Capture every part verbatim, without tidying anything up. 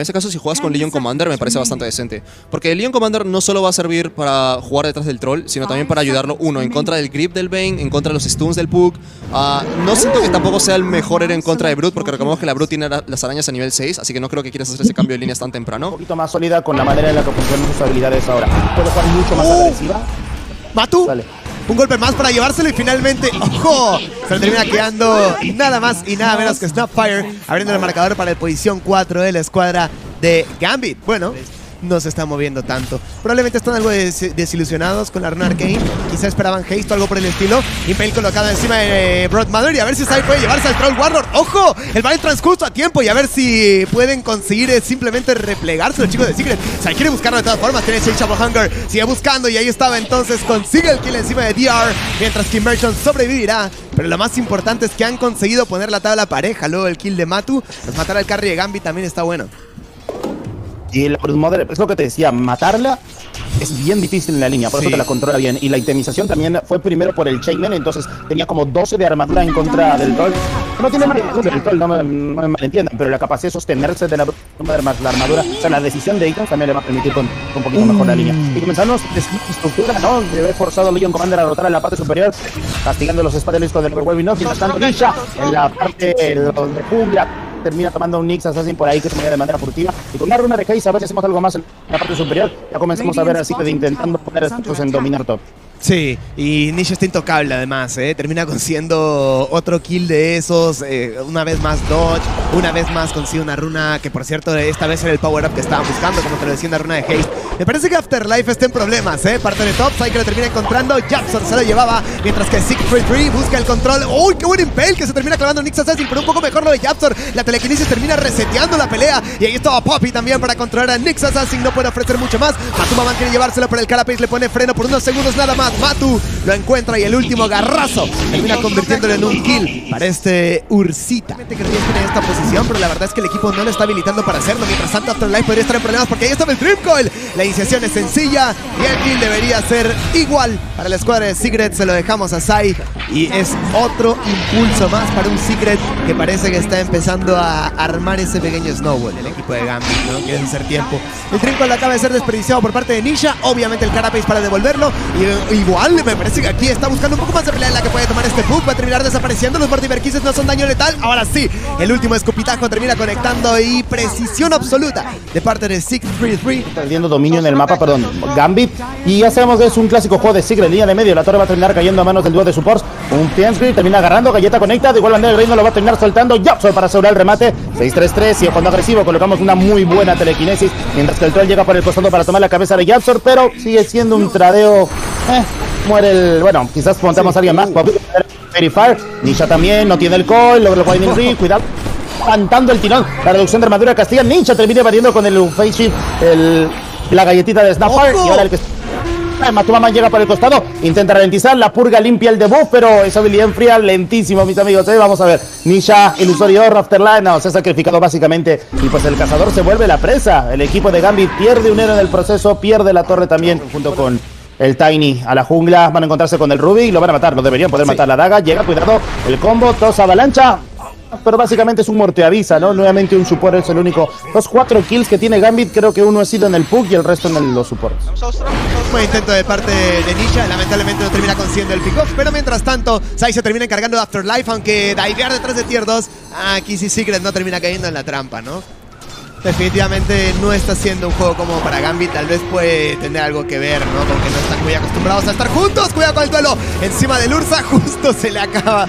En este caso, si juegas con Legion Commander, me parece bastante decente. Porque el Legion Commander no solo va a servir para jugar detrás del Troll, sino también para ayudarlo, uno, en contra del grip del Bane, en contra de los stuns del Puck. Uh, no siento que tampoco sea el mejor héroe en contra de Brute, porque recordemos que la Brute tiene las arañas a nivel seis, así que no creo que quieras hacer ese cambio de líneas tan temprano. Un poquito más sólida con la manera en la que funcionan sus habilidades ahora. Puede jugar mucho más oh. agresiva. Matu. Dale. Un golpe más para llevárselo y finalmente, ¡ojo! Se le termina quedando nada más y nada menos que Snapfire, abriendo el marcador para la posición cuatro de la escuadra de Gambit. Bueno, no se está moviendo tanto. Probablemente están algo des desilusionados con la runa Arcane. Quizá esperaban haste o algo por el estilo. Impel colocado encima de Broodmother y a ver si Sai puede llevarse al Troll Warlord. ¡Ojo! El Battle Trance justo a tiempo y a ver si pueden conseguir eh, simplemente replegarse los chicos de Secret. Sai quiere buscarlo de todas formas. Tiene Shake Shadow Hunger. Sigue buscando y ahí estaba entonces. Consigue el kill encima de D R mientras que Immersion sobrevivirá. Pero lo más importante es que han conseguido poner la tabla pareja. Luego el kill de Matu. Pues matar al carry de Gambit también está bueno. Y la Broodmother, es lo que te decía, matarla es bien difícil en la línea, por sí. eso te la controla bien. Y la itemización también fue primero por el Chainman, entonces tenía como doce de armadura en contra del Troll. No tiene armadura del Troll, no me, no me malentiendan, pero la capacidad de sostenerse de la Broodmother más la armadura, o sea, la decisión de ítems también le va a permitir con, con un poquito mejor la línea. Y comenzamos desde la estructura, ¿no? De haber forzado a Legion Commander a rotar en la parte superior, castigando los espadelistas con el Overwhelming, ¿no? Mientras tanto, Nisha en la parte donde cubra. Termina tomando un Nyx Assassin por ahí que se mueve de manera furtiva. Y con una runa de haste, a ver si hacemos algo más en la parte superior. Ya comenzamos a ver así que intentando poner estos en dominar top. Sí, y Nisha está intocable además, ¿eh? Termina consiguiendo otro kill de esos, eh, una vez más dodge, una vez más consigue una runa que por cierto esta vez era el power-up que estaban buscando, como te lo decía, una runa de haste. Me parece que Afterlife está en problemas, ¿eh? Parte de top, Sai que lo termina encontrando, Yapzor se lo llevaba, mientras que Siegfried Free busca el control. ¡Uy, qué buen impel! Que se termina clavando Nyx Assassin, pero un poco mejor lo de Yapzor. La telequinesis termina reseteando la pelea, y ahí estaba Poppy también para controlar a Nyx Assassin, no puede ofrecer mucho más. Matumbaman quiere llevárselo por el carapace, le pone freno por unos segundos nada más. Matu lo encuentra y el último garrazo termina convirtiéndolo en un kill para este Ursita. Realmente que tiene esta posición, pero la verdad es que el equipo no lo está habilitando para hacerlo. Mientras tanto, Afterlife podría estar en problemas porque ahí estaba el Trip Coil. La iniciación es sencilla y el kill debería ser igual para la escuadra de Secret. Se lo dejamos a Sai y es otro impulso más para un Secret que parece que está empezando a armar ese pequeño snowball. El equipo de Gambit no quiere hacer tiempo. El Trip Coil acaba de ser desperdiciado por parte de Nisha. Obviamente el carapace para devolverlo y igual, me parece que aquí está buscando un poco más de pelea en la que puede tomar este Puck. Va a terminar desapareciendo. Los mortimerquises no son daño letal. Ahora sí, el último escupitajo termina conectando y precisión absoluta de parte de seis tres tres. Perdiendo dominio en el mapa, perdón, Gambit. Y ya sabemos que es un clásico juego de Secret. Línea de medio, la torre va a terminar cayendo a manos del dúo de supports. Un Piansky termina agarrando, galleta conecta. De igual manera el reino lo va a terminar soltando. Yapzor para asegurar el remate. seis tres tres. Y cuando agresivo colocamos una muy buena telequinesis. Mientras que el Troll llega por el costado para tomar la cabeza de Yapzor, pero sigue siendo un tradeo. Eh, muere el... Bueno, quizás montamos sí. a alguien más. Verifar. Nisha también no tiene el coil. Logra el Winding Ring. Cuidado. Cantando el tirón. La reducción de armadura castiga. Nisha termina batiendo con el face shift. El, la galletita de Snapfire. Y ahora el que... Matumbaman llega por el costado, intenta ralentizar, la purga limpia el debuff, pero esa habilidad enfría lentísimo, mis amigos, ¿eh? Vamos a ver, Nisha, ilusorio, Afterlife, no, se ha sacrificado básicamente, y pues el cazador se vuelve la presa, el equipo de Gambit pierde un héroe en el proceso, pierde la torre también, junto con el Tiny a la jungla, van a encontrarse con el Ruby, y lo van a matar, lo deberían poder sí. matar, la daga, llega, cuidado, el combo, tos, avalancha, pero básicamente es un morteavisa, ¿no? Nuevamente un support es el único. Los cuatro kills que tiene Gambit, creo que uno ha sido en el Puck y el resto en el, los supports. Buen intento de parte de Nisha, lamentablemente no termina consiguiendo el pick-off, pero mientras tanto, Sai se termina encargando de Afterlife, aunque divear detrás de tier dos, aquí sí Secret no termina cayendo en la trampa, ¿no? Definitivamente no está siendo un juego como para Gambit, tal vez puede tener algo que ver, ¿no? Con que no están muy acostumbrados a estar juntos. Cuidado con el duelo encima del Ursa, justo se le acaba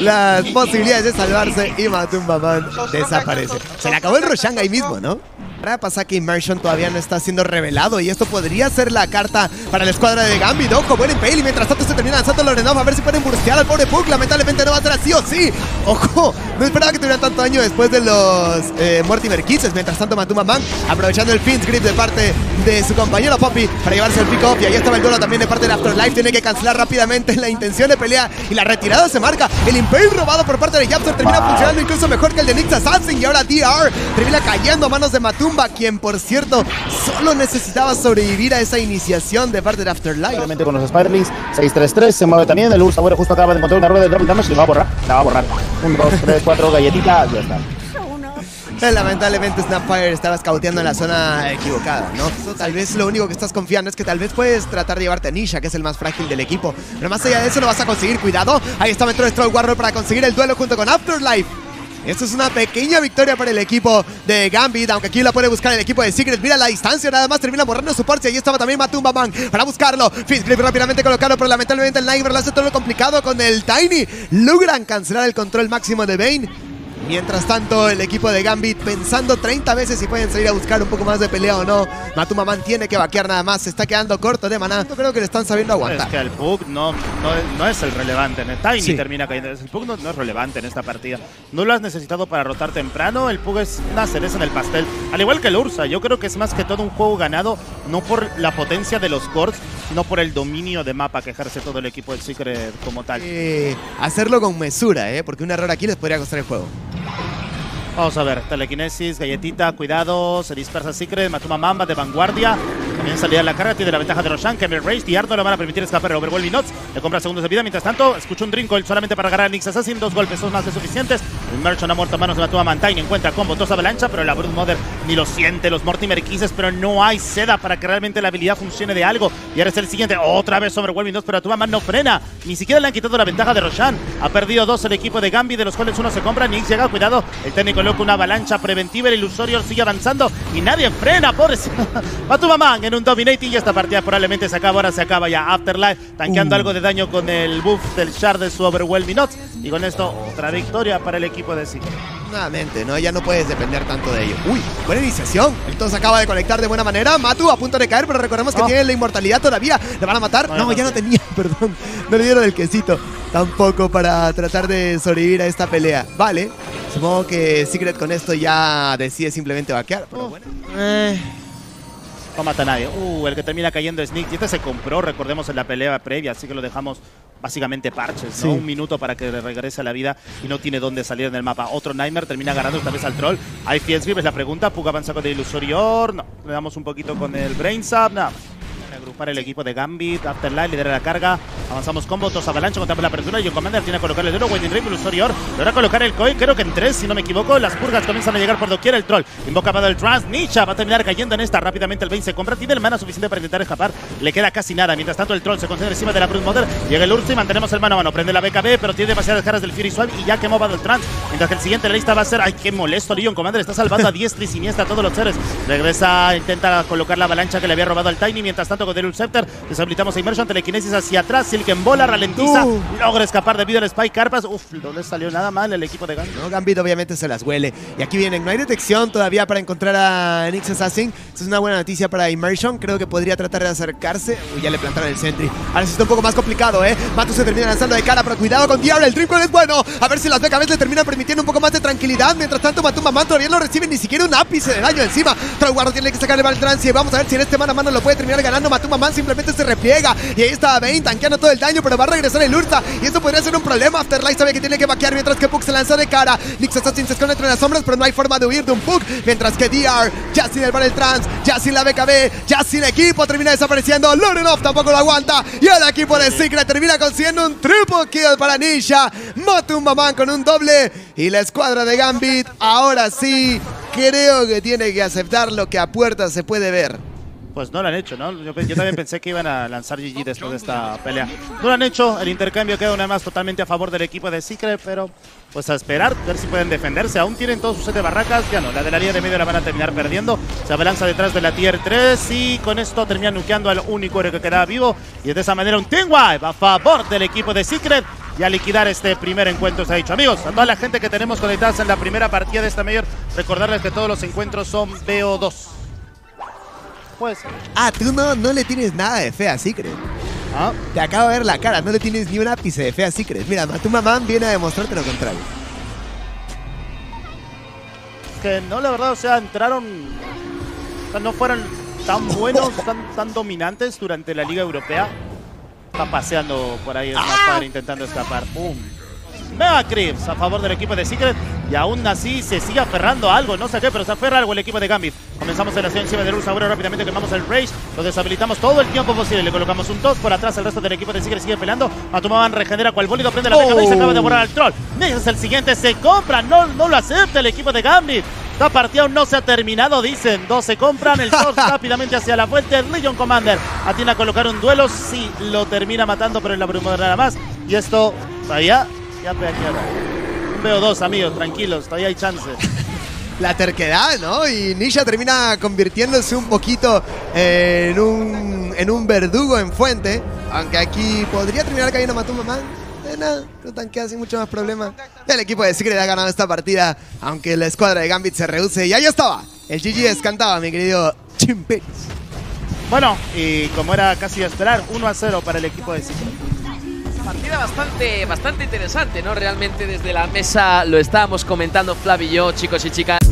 las posibilidades de salvarse y Matumbaman desaparece. Se le acabó el Roshan ahí mismo, ¿no? Ahora pasa que Immersion todavía no está siendo revelado y esto podría ser la carta para la escuadra de Gambit. Ojo, buen impale y mientras tanto se termina lanzando Lorenov a ver si pueden burstear al pobre Puck. Lamentablemente no va a ser así o sí. Ojo, no esperaba que tuviera tanto daño después de los eh, Mortimer Kisses. Mientras tanto Matumbaman aprovechando el Fiend's Grip de parte de su compañero Poppy para llevarse el pick-off. Y ahí estaba el duelo también de parte del Afterlife. Tiene que cancelar rápidamente la intención de pelea y la retirada se marca. El impale robado por parte de Yapzor termina funcionando incluso mejor que el de Nyx Assassin. Y ahora D R termina cayendo a manos de Matumbaman, quien por cierto solo necesitaba sobrevivir a esa iniciación de parte de Afterlife. Realmente con los Spirelings, seis tres tres, se mueve también, el Ursa bueno, justo acaba de encontrar una rueda de Drop Damage y la va a borrar, la va a borrar. uno, dos, tres, cuatro, galletita, ya está. Pero lamentablemente Snapfire estaba escauteando en la zona equivocada, ¿no? Eso, tal vez lo único que estás confiando es que tal vez puedes tratar de llevarte a Nisha, que es el más frágil del equipo. Pero más allá de eso lo vas a conseguir, cuidado. Ahí está Metro de Troll Warlord para conseguir el duelo junto con Afterlife. Esto es una pequeña victoria para el equipo de Gambit, aunque aquí la puede buscar el equipo de Secret. Mira la distancia, nada más termina borrando su parche. Ahí estaba también Matumbaman para buscarlo. Fizzclip rápidamente colocado, pero lamentablemente el Nightmare lo hace todo lo complicado con el Tiny. Logran cancelar el control máximo de Bane. Mientras tanto, el equipo de Gambit pensando treinta veces si pueden salir a buscar un poco más de pelea o no. Matumbaman tiene que vaquear nada más, se está quedando corto de maná. Creo que le están sabiendo aguantar. Es que el Puck no, no, no es el relevante. Tiny sí termina cayendo. El Puck no, no es relevante en esta partida. No lo has necesitado para rotar temprano. El Puck es una cereza en el pastel. Al igual que el Ursa, yo creo que es más que todo un juego ganado, no por la potencia de los cores, sino por el dominio de mapa que ejerce todo el equipo del Secret como tal. Eh, hacerlo con mesura, eh, porque un error aquí les podría costar el juego. Vamos a ver, telequinesis, galletita, cuidado, se dispersa Secret, Matumbaman de vanguardia, también salida la carga, tiene la ventaja de Roshan, que el Rage y Arno le van a permitir escapar a Overwhelming Knots, le compra segundos de vida, mientras tanto, escucha un Drinkhold solamente para agarrar a Nyx Assassin, dos golpes son más que suficientes, Immersion ha muerto a manos de Matumbaman, Tiny encuentra combo, dos avalancha, pero la Broodmother ni lo siente, los Mortimer Kisses, pero no hay seda para que realmente la habilidad funcione de algo, y ahora es el siguiente, otra vez Overwhelming Knots, pero Matumbaman no frena, ni siquiera le han quitado la ventaja de Roshan, ha perdido dos el equipo de Gambit, de los cuales uno se compra, Nyx llega, cuidado, el técnico coloca una avalancha preventiva, el ilusorio sigue avanzando y nadie frena, pobrecito. Matumbaman en un dominating y esta partida probablemente se acaba, ahora se acaba ya. Afterlife tanqueando uh. algo de daño con el buff del Shard de su Overwhelming Knots y con esto otra victoria para el equipo de Secret. Nuevamente, ¿no? Ya no puedes depender tanto de ello. Uy, buena iniciación. Entonces acaba de conectar de buena manera. Matu a punto de caer, pero recordemos que oh. tiene la inmortalidad todavía. ¿Le van a matar? No, no, no ya no, no tenía, perdón. No le dieron el quesito tampoco para tratar de sobrevivir a esta pelea. Vale. Supongo que Secret con esto ya decide simplemente vaquear, pero oh, bueno. Eh. No mata a nadie. Uh, el que termina cayendo es Nick. Y este se compró, recordemos, en la pelea previa, así que lo dejamos básicamente parches, ¿no? Sí. Un minuto para que regrese a la vida y no tiene dónde salir en el mapa. Otro Nightmare termina agarrando esta vez al Troll. Hay Fields Vive, es la pregunta. Puck avanza con el Ilusorior. No, le damos un poquito con el Brainsap. Nada más. Agrupar el equipo de Gambit, Afterlife lidera la carga, avanzamos combo, dos avalancha, contamos la apertura, Legion Commander tiene que colocar el duro, Wedding Ring, Ilusorio, logra colocar el Koi, creo que en tres, si no me equivoco, las purgas comienzan a llegar por doquier, el Troll invoca Battle Trance, Nisha va a terminar cayendo en esta, rápidamente el Bane se compra, tiene el mana suficiente para intentar escapar, le queda casi nada, mientras tanto el Troll se concentra encima de la Broodmother, llega el Ursa y mantenemos el mano a mano, prende la B K B, pero tiene demasiadas caras del Fury Swipe y ya quemó Battle Trance, mientras que el siguiente en la lista va a ser, ay qué molesto, Legion Commander está salvando a diestra y siniestra a todos los seres, regresa, intenta colocar la avalancha que le había robado al Tiny, mientras tanto con el Scepter, deshabilitamos a Immersion, telequinesis hacia atrás, Silk en bola, ralentiza, uh. logra escapar debido al Spike Carpas, uff, no le salió nada mal el equipo de Gambit. No, Gambit obviamente se las huele, y aquí vienen, no hay detección todavía para encontrar a Nyx Assassin, eso es una buena noticia para Immersion, creo que podría tratar de acercarse, uy, ya le plantaron el Sentry, ahora sí está un poco más complicado, eh, Matu se termina lanzando de cara, pero cuidado con Diablo, el Triple es bueno, a ver si las B K B le terminan permitiendo un poco más de tranquilidad, mientras tanto Matumbaman todavía no recibe ni siquiera un ápice de daño encima, Troll Warlord tiene que sacarle mal trance, y vamos a ver si en este mano a mano lo puede terminar ganando. Matumbaman simplemente se repliega y ahí está Bane tanqueando todo el daño, pero va a regresar el Ursa y esto podría ser un problema. Afterlife sabe que tiene que vaquear mientras que Puck se lanza de cara. Nyx Assassin se esconde entre las sombras, pero no hay forma de huir de un Puck, mientras que D R ya sin el Battle Trance, ya sin la B K B, ya sin equipo, termina desapareciendo. Lurinov tampoco lo aguanta y el equipo de Secret termina consiguiendo un triple kill para Nisha. Matumbaman con un doble y la escuadra de Gambit ahora sí creo que tiene que aceptar lo que a puertas se puede ver. Pues no lo han hecho, ¿no? Yo, yo también pensé que iban a lanzar G G después de esta pelea. No lo han hecho, el intercambio queda una más totalmente a favor del equipo de Secret, pero pues a esperar, a ver si pueden defenderse. Aún tienen todos sus set de barracas, ya no, la de la línea de medio la van a terminar perdiendo. Se abalanza detrás de la tier tres y con esto termina nukeando al único héroe que quedaba vivo. Y de esa manera un team wipe a favor del equipo de Secret. Y a liquidar este primer encuentro se ha dicho. Amigos, a toda la gente que tenemos conectadas en la primera partida de esta mayor, recordarles que todos los encuentros son B O dos. Ah, tú no, no le tienes nada de fe a Secret. ¿Ah? Te acabo de ver la cara, no le tienes ni un ápice de fe a Secret. Mira, tu mamá viene a demostrarte lo contrario. Es que no, la verdad, o sea, entraron... O sea, no fueron tan buenos, tan, tan dominantes durante la Liga Europea. Está paseando por ahí el mapa, ¡ah!, intentando escapar. ¡Pum! Mega Crips a favor del equipo de Secret. Y aún así se sigue aferrando a algo, no sé qué, pero se aferra a algo el equipo de Gambit. Comenzamos en la acción encima de Ursa, ahora rápidamente quemamos el Rage, lo deshabilitamos todo el tiempo posible, le colocamos un dos por atrás, el resto del equipo de Secret sigue peleando, Matumbaman regenera cual bólido, prende la B K B oh. y se acaba de borrar al Troll. Ese es el siguiente, se compra, no, no lo acepta el equipo de Gambit. La partida aún no se ha terminado, dicen. Dos se compran. El Thor rápidamente hacia la fuente. El Legion Commander atiende a colocar un duelo. Sí, lo termina matando, pero en la primera nada más. Y esto, todavía, ya pega aquí ahora. Un B O dos, amigos, tranquilos. Todavía hay chance. La terquedad, ¿no? Y Nisha termina convirtiéndose un poquito eh, en, un, en un verdugo en fuente. Aunque aquí podría terminar cayendo Matumbaman. De nada, no tanquea sin mucho más problema. El equipo de Secret ha ganado esta partida, aunque la escuadra de Gambit se reduce. Y ahí estaba, el G G descantaba, mi querido Chimpis. Bueno, y como era casi a esperar, uno a cero para el equipo de Secret. Partida bastante, bastante interesante, ¿no? Realmente desde la mesa lo estábamos comentando Flav y yo, chicos y chicas.